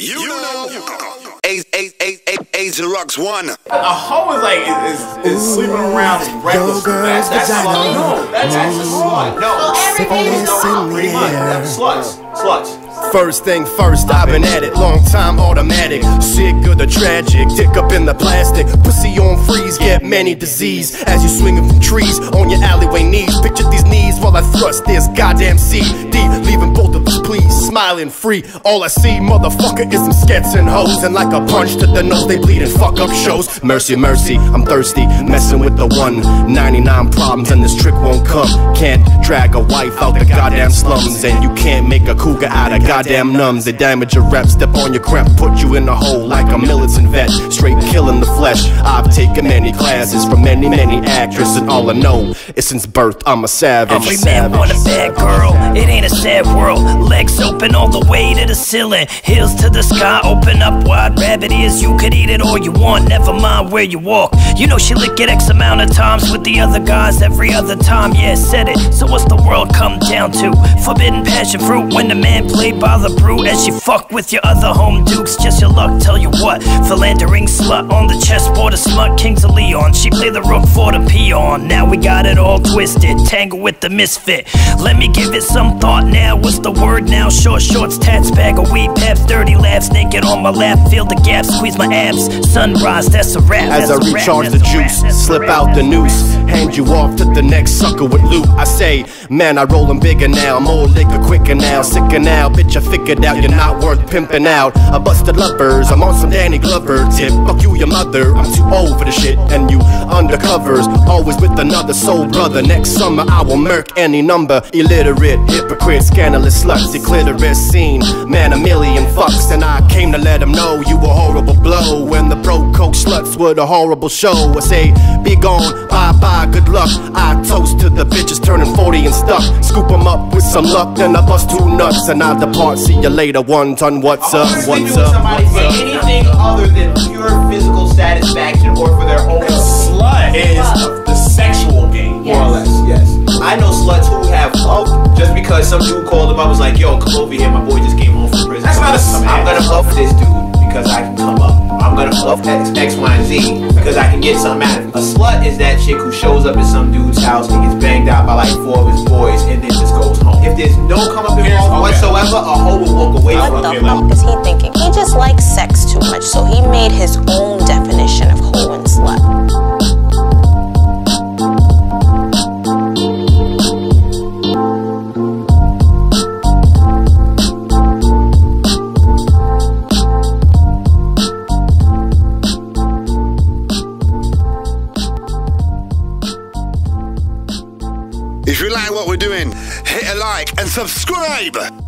You know. Azerox one. A hoe is like is sleeping around recklessly. That's not no. That's actually slut. No. Sluts. First thing first, I've been at it, long time automatic. Sick or the tragic, dick up in the plastic. Pussy on freeze, get many disease. As you swinging from trees, on your alleyway knees. Picture these knees while I thrust this goddamn CD. Leaving both of us pleased, smiling free. All I see, motherfucker, is some skets and hoes. And like a punch to the nose, they bleed and fuck up shows. Mercy, mercy, I'm thirsty, messing with the one. 99 problems and this trick won't come. Can't drag a wife out the goddamn slums. And you can't make a cougar out of goddamn numbs. They damage your rep, step on your crap, put you in a hole like a militant vet. Straight killing the flesh. I've taken many classes from many actresses, and all I know is since birth I'm a savage. Every man want a bad girl, it ain't a sad world. Legs open all the way to the ceiling, heels to the sky, open up wide. Rabbit ears, you could eat it all you want, never mind where you walk. You know she lick it X amount of times with the other guys every other time. Yeah, said it. So what's the world come down to? Forbidden passion fruit when the man played by the brew as she fuck with your other home dukes. Just your luck, tell you what, philandering slut on the chessboard, a slut, Kings of Leon. She play the rook for the peon. Now we got it all twisted, tangled with the misfit. Let me give it some thought now. What's the word now? Short shorts, tats, bag of weed, paps, dirty laughs, naked on my lap. Feel the gap, squeeze my abs. Sunrise, that's a wrap. As I recharge the juice, slip out the noose, hand you off to the next sucker with loot. I say, man, I rollin' bigger now, more liquor quicker now, sicker now. Bitch, I figured out you're not worth pimping out. I busted lovers, I'm on some Danny Glover tip. Fuck you, your mother, I'm too old for the shit. And you undercovers, always with another soul brother. Next summer I will murk any number. Illiterate, hypocrite, scandalous sluts, your clitoris seen, man, a million fucks. And I came to let them know you a horrible blow. When the pro-coke sluts were the horrible show. I say, be gone, bye-bye, good luck. I toast to the bitches turning 40 and stuck. Scoop them up with some luck, then I bust two nuts and I depart. See you later, one ton, what's up, what's up? Somebody say anything other than pure physical satisfaction or for their own. Slut is the sexual game, more or less, yes. I know sluts who have hope just because some dude called them. I was like, yo, come over here, my boy just came home from prison. That's not a, I'm gonna love this dude because I can come up. I'm gonna fluff X, Y, and Z because I can get something out of it. A slut is that chick who shows up at some dude's house and gets banged out by like 4 of his boys and then just goes home. If there's no come up involved whatsoever, a hoe will walk away from him. What the fuck is he thinking? He just likes sex too much, so he made his own definition of hoe and slut. If you like what we're doing, hit a like and subscribe!